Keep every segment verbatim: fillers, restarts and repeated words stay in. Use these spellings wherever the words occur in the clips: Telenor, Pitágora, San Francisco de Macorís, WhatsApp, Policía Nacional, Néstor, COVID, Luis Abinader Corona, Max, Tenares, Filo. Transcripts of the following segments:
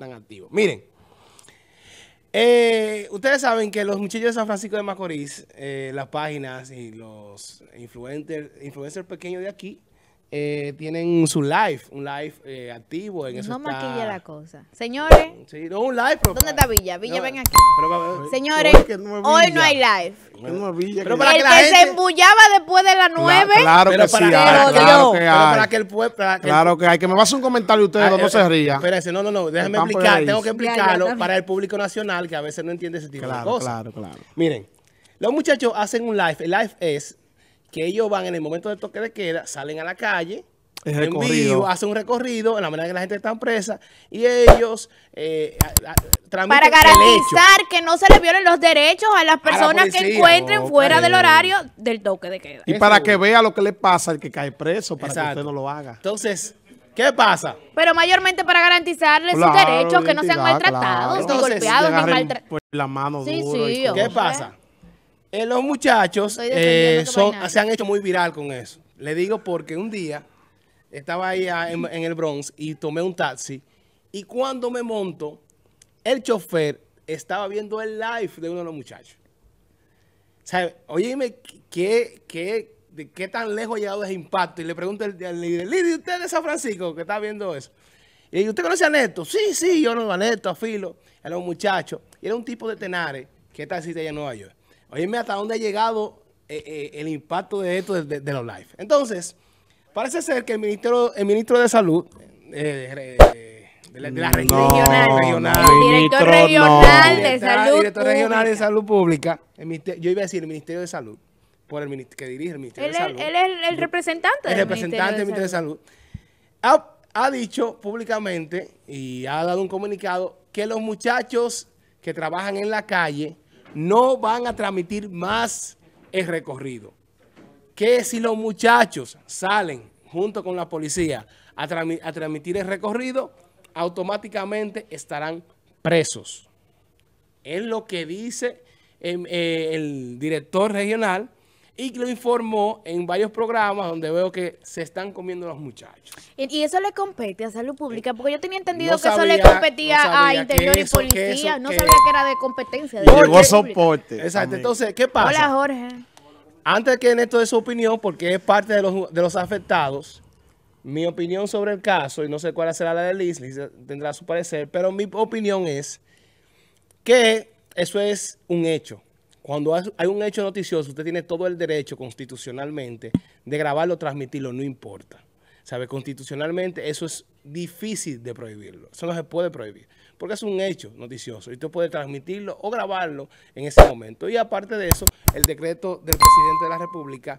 tan activos. Miren, eh, ustedes saben que los muchachos de San Francisco de Macorís, eh, las páginas y los influencers, influencers pequeños de aquí, Eh, tienen su live, un live eh, activo. En eso no está... maquilla la cosa. Señores, sí, no, un live, pero ¿dónde está Villa? Villa, no, ven aquí. Pero, señores, no, no Villa. Hoy no hay live. No, Villa, pero que para el que, que gente... se embullaba después de las nueve. La, claro pero que para sí, hay, claro que hay. Pero para que el pueblo, para que claro el... que hay. Que me va a hacer un comentario ustedes, ah, no, eh, no se ría. Espérense, no, no, no. Déjenme explicar. Tengo que explicarlo ya, ya, para el público nacional que a veces no entiende ese tipo claro, de cosas. Claro, claro, claro. Miren, los muchachos hacen un live. El live es que ellos van en el momento del toque de queda, salen a la calle, en vivo, hacen un recorrido, en la manera que la gente está presa, y ellos eh, a, a, transmiten para garantizar el hecho, que no se les violen los derechos a las personas a la policía, que encuentren no, fuera no, del horario del toque de queda. Y para seguro, que vea lo que le pasa al que cae preso, para exacto, que usted no lo haga. Entonces, ¿qué pasa? Pero mayormente para garantizarles claro, sus derechos, que no sean maltratados, claro, ni golpeados, ni maltratados. La mano sí, duro sí, ¿qué pasa? Eh, los muchachos eh, son, se han hecho muy viral con eso. Le digo porque un día estaba ahí en, en el Bronx y tomé un taxi. Y cuando me monto, el chofer estaba viendo el live de uno de los muchachos. O sea, óyeme, ¿qué, qué, de ¿qué tan lejos ha llegado ese impacto? Y le pregunto al líder, líder, ¿usted es de San Francisco que está viendo eso? Y le digo, ¿usted conoce a Néstor? Sí, sí, yo no a Néstor, a Filo, a los muchachos. Y era un tipo de Tenares que está así allá en Nueva York. Óyeme hasta dónde ha llegado eh, eh, el impacto de esto de, de, de los live. Entonces, parece ser que el ministro, el ministro de Salud, eh, eh, de la, de la región no, regional, no, el director ministro, regional no. de Salud, director regional de Salud Pública, el, yo iba a decir el Ministerio de Salud, por el que dirige el Ministerio él, de Salud. Él es el, el representante del el representante del Ministerio de Salud. Ha, ha dicho públicamente y ha dado un comunicado que los muchachos que trabajan en la calle no van a transmitir más el recorrido. Que si los muchachos salen junto con la policía a, tra a transmitir el recorrido, automáticamente estarán presos. Es lo que dice eh, eh, el director regional y lo informó en varios programas donde veo que se están comiendo los muchachos. Y eso le compete a Salud Pública, porque yo tenía entendido no que sabía, eso le competía no a Interior y eso, Policía, que eso, no que... sabía que era de competencia. Llegó soporte. Exacto, también. Entonces, ¿qué pasa? Hola, Jorge. Antes que Néstor dé su opinión, porque es parte de los, de los afectados, mi opinión sobre el caso, y no sé cuál será la de Liz, Liz tendrá su parecer, pero mi opinión es que eso es un hecho. Cuando hay un hecho noticioso, usted tiene todo el derecho constitucionalmente de grabarlo, transmitirlo, no importa. ¿Sabe? Constitucionalmente eso es difícil de prohibirlo. Eso no se puede prohibir porque es un hecho noticioso y usted puede transmitirlo o grabarlo en ese momento. Y aparte de eso, el decreto del presidente de la República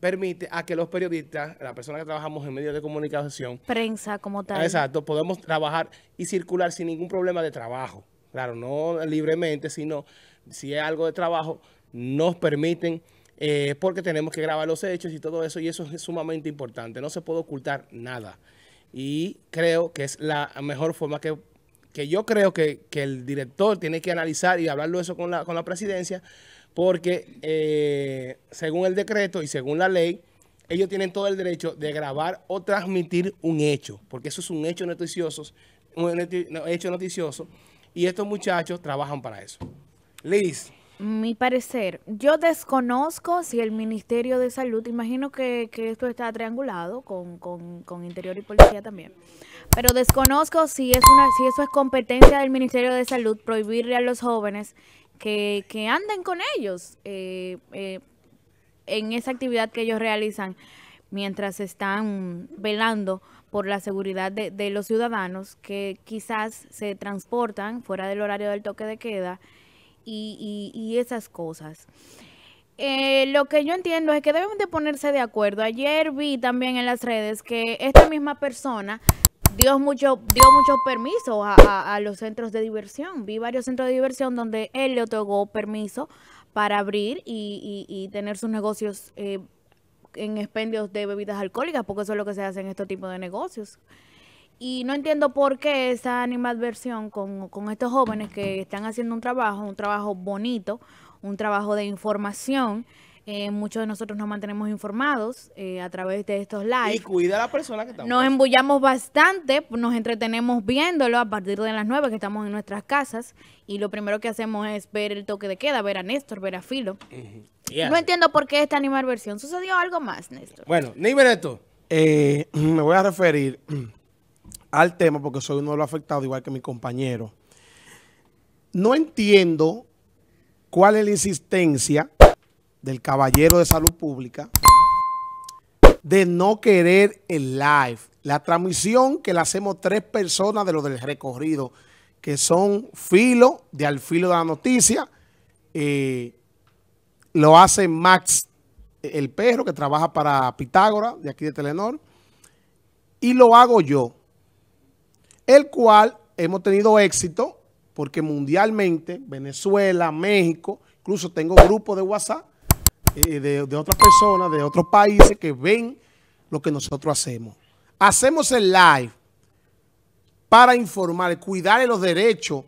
permite a que los periodistas, las personas que trabajamos en medios de comunicación, prensa como tal, exacto, podemos trabajar y circular sin ningún problema de trabajo. Claro, no libremente, sino si es algo de trabajo, nos permiten, eh, porque tenemos que grabar los hechos y todo eso, y eso es sumamente importante. No se puede ocultar nada. Y creo que es la mejor forma que, que yo creo que, que el director tiene que analizar y hablarlo eso con la, con la presidencia, porque eh, según el decreto y según la ley, ellos tienen todo el derecho de grabar o transmitir un hecho, porque eso es un hecho noticioso, un hecho noticioso, y estos muchachos trabajan para eso. Liz. Mi parecer, yo desconozco si el Ministerio de Salud, imagino que, que esto está triangulado con, con, con Interior y Policía también, pero desconozco si, es una, si eso es competencia del Ministerio de Salud, prohibirle a los jóvenes que, que anden con ellos eh, eh, en esa actividad que ellos realizan mientras están velando por la seguridad de, de los ciudadanos que quizás se transportan fuera del horario del toque de queda y, y, y esas cosas. Eh, lo que yo entiendo es que deben de ponerse de acuerdo. Ayer vi también en las redes que esta misma persona dio mucho, dio muchos permisos a, a, a los centros de diversión. Vi varios centros de diversión donde él le otorgó permiso para abrir y, y, y tener sus negocios eh, en expendios de bebidas alcohólicas, porque eso es lo que se hace en este tipo de negocios. Y no entiendo por qué esa animadversión con, con estos jóvenes que están haciendo un trabajo, un trabajo bonito, un trabajo de información, Eh, muchos de nosotros nos mantenemos informados eh, a través de estos lives. Y cuida a la persona que estamos. Nos embullamos bastante, nos entretenemos viéndolo a partir de las nueve que estamos en nuestras casas. Y lo primero que hacemos es ver el toque de queda, ver a Néstor, ver a Filo. Uh-huh. Yeah. No entiendo por qué esta animadversión. ¿Sucedió algo más, Néstor? Bueno, Néstor, esto. Eh, me voy a referir al tema porque soy uno de los afectados, igual que mi compañero. No entiendo cuál es la insistencia del caballero de salud pública de no querer el live, la transmisión que la hacemos tres personas de lo del recorrido, que son Filo, de Al Filo de la Noticia, eh, lo hace Max, el perro que trabaja para Pitágora, de aquí de Telenor, y lo hago yo, el cual hemos tenido éxito porque mundialmente, Venezuela, México, incluso tengo grupos de WhatsApp, De, de otras personas, de otros países que ven lo que nosotros hacemos. Hacemos el live para informar, cuidar de los derechos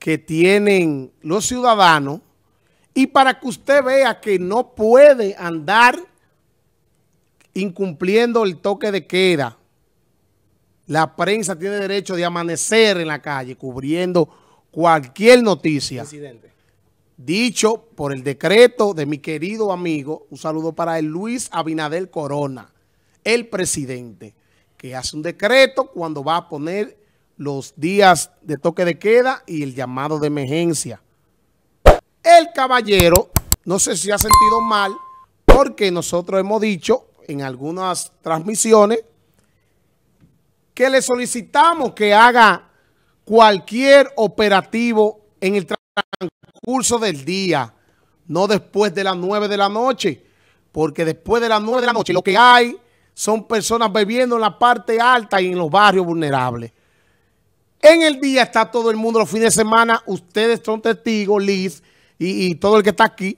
que tienen los ciudadanos y para que usted vea que no puede andar incumpliendo el toque de queda. La prensa tiene derecho de amanecer en la calle cubriendo cualquier noticia. Presidente. Dicho por el decreto de mi querido amigo, un saludo para el Luis Abinader Corona, el presidente, que hace un decreto cuando va a poner los días de toque de queda y el llamado de emergencia. El caballero, no sé si ha sentido mal, porque nosotros hemos dicho en algunas transmisiones que le solicitamos que haga cualquier operativo en el transporte curso del día, no después de las nueve de la noche, porque después de las nueve de la noche lo que hay son personas bebiendo en la parte alta y en los barrios vulnerables. En el día está todo el mundo, los fines de semana, ustedes son testigos, Liz, y, y todo el que está aquí,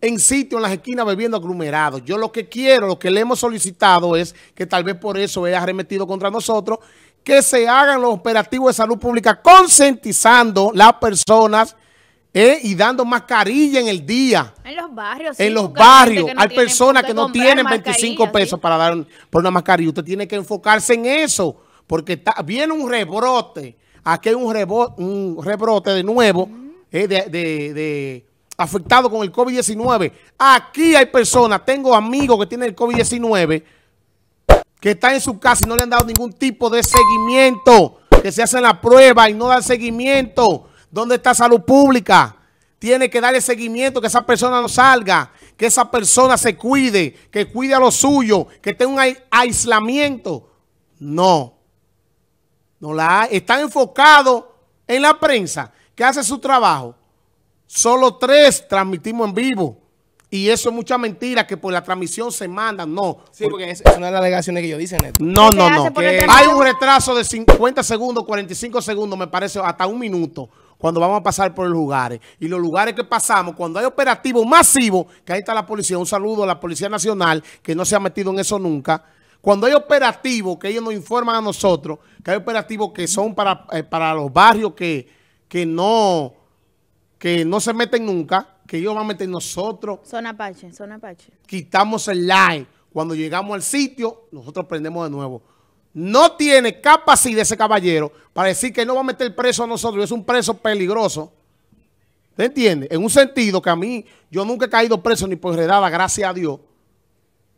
en sitio, en las esquinas, bebiendo aglomerados. Yo lo que quiero, lo que le hemos solicitado es, que tal vez por eso haya arremetido contra nosotros, que se hagan los operativos de salud pública concientizando las personas Eh, y dando mascarilla en el día. En los barrios. Sí, en los barrios. No hay personas que no tienen veinticinco pesos, ¿sí?, para dar un, por una mascarilla. Usted tiene que enfocarse en eso. Porque está, viene un rebrote. Aquí hay un, rebo, un rebrote de nuevo. Uh-huh. eh, de, de, de afectado con el COVID diecinueve. Aquí hay personas. Tengo amigos que tienen el COVID diecinueve. Que están en su casa y no le han dado ningún tipo de seguimiento. Que se hacen la prueba y no dan seguimiento. ¿Dónde está salud pública? Tiene que darle seguimiento, que esa persona no salga, que esa persona se cuide, que cuide a los suyos, que tenga un aislamiento. No. No la hay. Están enfocados en la prensa, que hace su trabajo. Solo tres transmitimos en vivo. Y eso es mucha mentira, que por la transmisión se mandan, no. Sí, porque es, es una de las alegaciones que ellos dicen, Néstor. No, no, no. Que hay un retraso de cincuenta segundos, cuarenta y cinco segundos, me parece, hasta un minuto, cuando vamos a pasar por los lugares. Y los lugares que pasamos, cuando hay operativos masivos, que ahí está la policía, un saludo a la Policía Nacional, que no se ha metido en eso nunca. Cuando hay operativos, que ellos nos informan a nosotros, que hay operativos que son para, eh, para los barrios que, que, no, que no se meten nunca, que ellos van a meter nosotros. Son Apache, son Apache. Quitamos el live. Cuando llegamos al sitio, nosotros prendemos de nuevo. No tiene capacidad ese caballero para decir que no va a meter preso a nosotros. Es un preso peligroso. ¿Te entiendes? En un sentido que a mí, yo nunca he caído preso ni por enredada, gracias a Dios.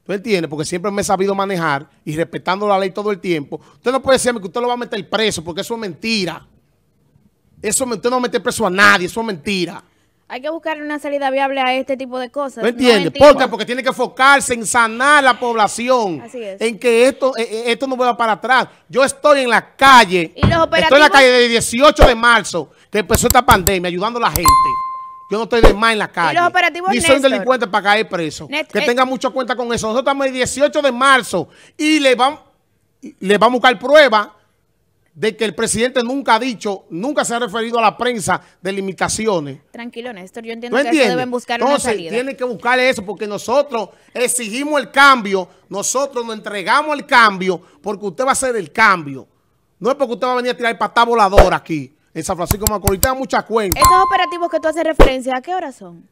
¿Tú entiendes? Porque siempre me he sabido manejar y respetando la ley todo el tiempo. Usted no puede decirme que usted lo va a meter preso porque eso es mentira. Eso, usted no va a meter preso a nadie, eso es mentira. Hay que buscar una salida viable a este tipo de cosas. ¿Me entiendes? No ¿Por qué? Porque tiene que enfocarse en sanar a la población. Así es. En que esto, esto no vuelva para atrás. Yo estoy en la calle. ¿Y los operativos? Estoy en la calle del dieciocho de marzo, que empezó esta pandemia, ayudando a la gente. Yo no estoy de más en la calle. ¿Y los operativos, Ni soy Néstor? delincuente para caer preso. Néstor, que tenga mucha cuenta con eso. Nosotros estamos el dieciocho de marzo y le vamos, le vamos a buscar pruebas de que el presidente nunca ha dicho, nunca se ha referido a la prensa de limitaciones. Tranquilo, Néstor, yo entiendo que eso deben buscar una salida. Entonces, tienen que buscar eso porque nosotros exigimos el cambio, nosotros nos entregamos el cambio porque usted va a hacer el cambio. No es porque usted va a venir a tirar patá voladora aquí, en San Francisco de Macorís. Tenga mucha cuenta. Esos operativos que tú haces referencia, ¿a qué hora son?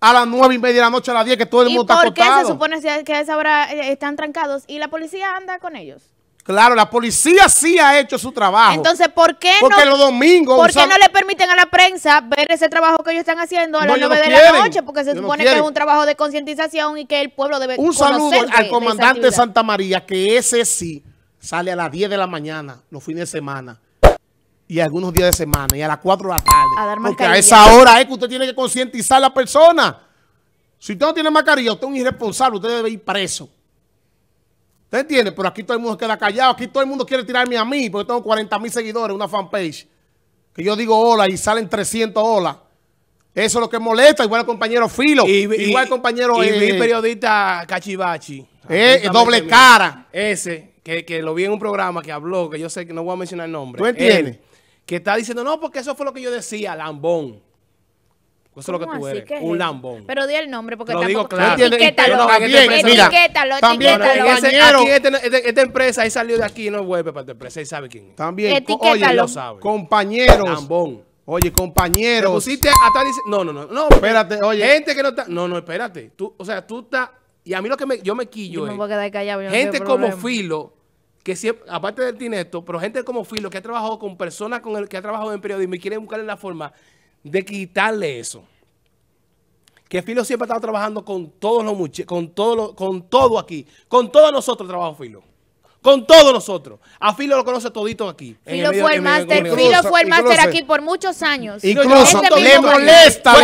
a las nueve y media de la noche, a las diez, que todo el mundo está acostado. ¿Y por qué se supone que a esa hora están trancados y la policía anda con ellos? Claro, la policía sí ha hecho su trabajo. Entonces, ¿por qué Porque no, los domingos, ¿por qué no le permiten a la prensa ver ese trabajo que ellos están haciendo a las nueve de la noche? Porque se supone que es un trabajo de concientización y que el pueblo debe conocer. Un saludo al comandante de Santa María, que ese sí sale a las diez de la mañana, los fines de semana, y algunos días de semana, y a las cuatro de la tarde. A dar mascarilla. Porque a esa hora es que usted tiene que concientizar a la persona. Si usted no tiene mascarilla, usted es un irresponsable, usted debe ir preso. ¿Usted entiende? Pero aquí todo el mundo queda callado. Aquí todo el mundo quiere tirarme a mí, porque tengo cuarenta mil seguidores, una fanpage. Que yo digo hola y salen trescientos hola. Eso es lo que molesta. Igual el compañero Filo. Y, igual el compañero... Y, eh, y mi periodista Cachivachi. Eh, doble mi, cara. Ese, que, que lo vi en un programa que habló, que yo sé que no voy a mencionar el nombre. ¿Tú entiendes? Él, que está diciendo, no, porque eso fue lo que yo decía, lambón. Eso es lo que tú eres, que un lambón. Pero di el nombre porque lo tampoco... digo claro. Etiquétalo, no, también, etiquétalo, también, etiquétalo. Ese, aquí este, este, esta empresa, ahí salió de aquí y no vuelve para esta empresa, ahí sabe quién es. También, etiquétalo. Oye, lo sabe. Compañeros. Lambón. Oye, compañeros. Pusiste hasta dice, no, no, no, no. Espérate, oye. Gente que no está... No, no, espérate. Tú, o sea, tú estás... Y a mí lo que me, yo me quillo yo es... Me voy a quedar callado, yo gente no como Filo, que siempre, aparte del Tineto, pero gente como Filo que ha trabajado con personas con el que ha trabajado en periodismo y quieren buscarle la forma... de quitarle eso. Que Filo siempre ha estado trabajando con todos los muchachos, con todo lo, con todo aquí, con todos nosotros trabajo Filo. Con todos nosotros. A Filo lo conoce todito aquí. Filo fue el máster, Filo fue el máster aquí por muchos años. Incluso le molesta,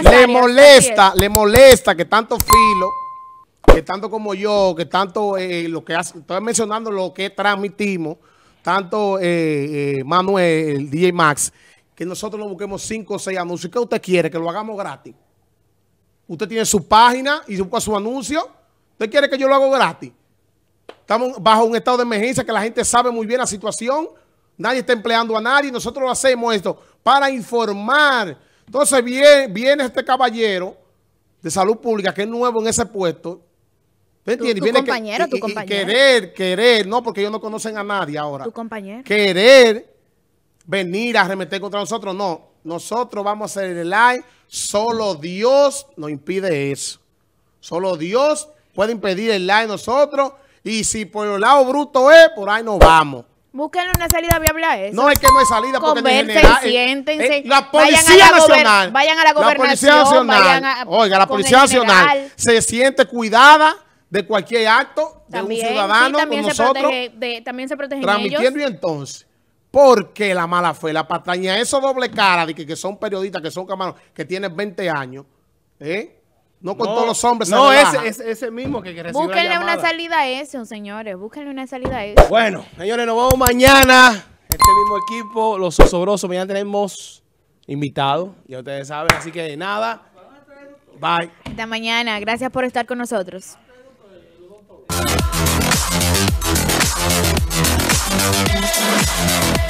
le molesta, le molesta que tanto Filo, que tanto como yo, que tanto eh, lo que hace, estoy mencionando lo que transmitimos, tanto eh, eh, Manuel, el D J Max, que nosotros nos busquemos cinco o seis anuncios. ¿Qué usted quiere? Que lo hagamos gratis. Usted tiene su página y busca su anuncio. ¿Usted quiere que yo lo haga gratis? Estamos bajo un estado de emergencia que la gente sabe muy bien la situación. Nadie está empleando a nadie. Nosotros lo hacemos esto para informar. Entonces viene, viene este caballero de salud pública que es nuevo en ese puesto. ¿Usted entiende? Tu, tu viene compañero, que, tu y, compañero. Y querer, querer, no, porque ellos no conocen a nadie ahora. Tu compañero. Querer venir a arremeter contra nosotros, no. Nosotros vamos a hacer el live. Solo Dios nos impide eso. Solo Dios puede impedir el live nosotros. Y si por el lado bruto es, por ahí nos vamos. Búsquenle una salida viable a eso. No, es que no hay salida. Conversen, siéntense. Eh, la Policía Nacional. Vayan a la Gobernación. La Policía Nacional. A, oiga, la Policía Nacional se siente cuidada de cualquier acto de también, un ciudadano sí, también con se nosotros. Protege, de, también se protegen transmitiendo ellos. Y entonces... Porque la mala fe, la patraña, eso doble cara de que, que son periodistas, que son camarones, que tienen veinte años, ¿eh? No con no, todos los hombres. No, ese, ese, ese mismo que, que recibe búsquenle la llamada. Una salida a eso, señores. Búsquenle una salida a eso. Bueno, señores, nos vemos mañana. Este mismo equipo, los Osobrosos. Mañana tenemos invitados, ya ustedes saben. Así que de nada, bye. Hasta mañana. Gracias por estar con nosotros. We'll be right back.